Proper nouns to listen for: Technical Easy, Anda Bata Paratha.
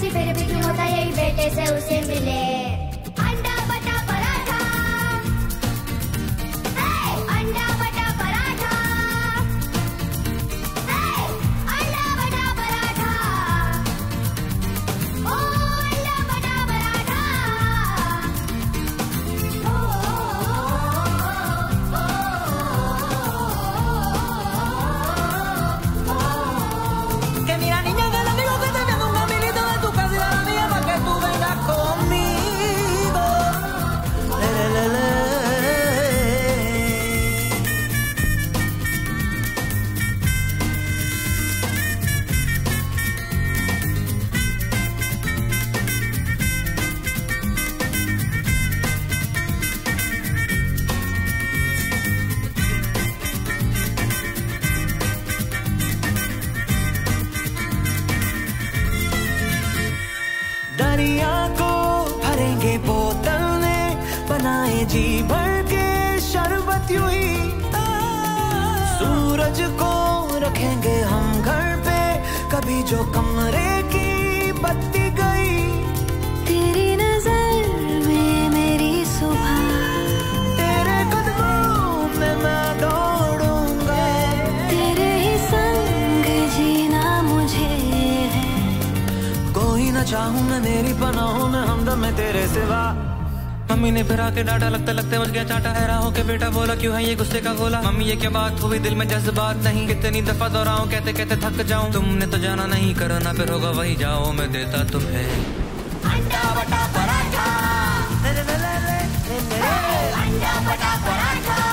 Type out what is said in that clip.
खुशी फिर भी क्यों होता यही बेटे से उसे मिले। अंडा बटा पराठा, अंडा बटा पराठा, अंडा बटा पराठा, ओ अंडा बटा पराठा, ओ। Que mira niña, del amigo que te viendo una milita de tu casa y de la mía para que tú vengas conmigo. Le, le, le, le. दरिया को भरेंगे बोतल ने, बनाए जी भर के शरबत यूं ही। सूरज को रखेंगे हम घर पे, कभी जो कमरे की बत्ती गई। तेरी नजर में मेरी सुबह, तेरे कदमों में मैं दौड़ूंगा। तेरे ही संग जीना मुझे है, कोई ना चाहूं मैं मेरी पनाहों में हमदम में तेरे सिवा। मम्मी ने फिर आके डांटा, लगता लगते बच गया चाटा। हैरान हो के बेटा बोला, क्यों है ये गुस्से का गोला? मम्मी ये क्या बात हुई, दिल में जज्बात नहीं। कितनी दफा दोहराऊं कहते कहते थक जाऊं। तुमने तो जाना नहीं, करना फिर होगा वही, जाओ मैं देता तुम्हें। अंडा बटा पराठा, अंडा बटा पराठा।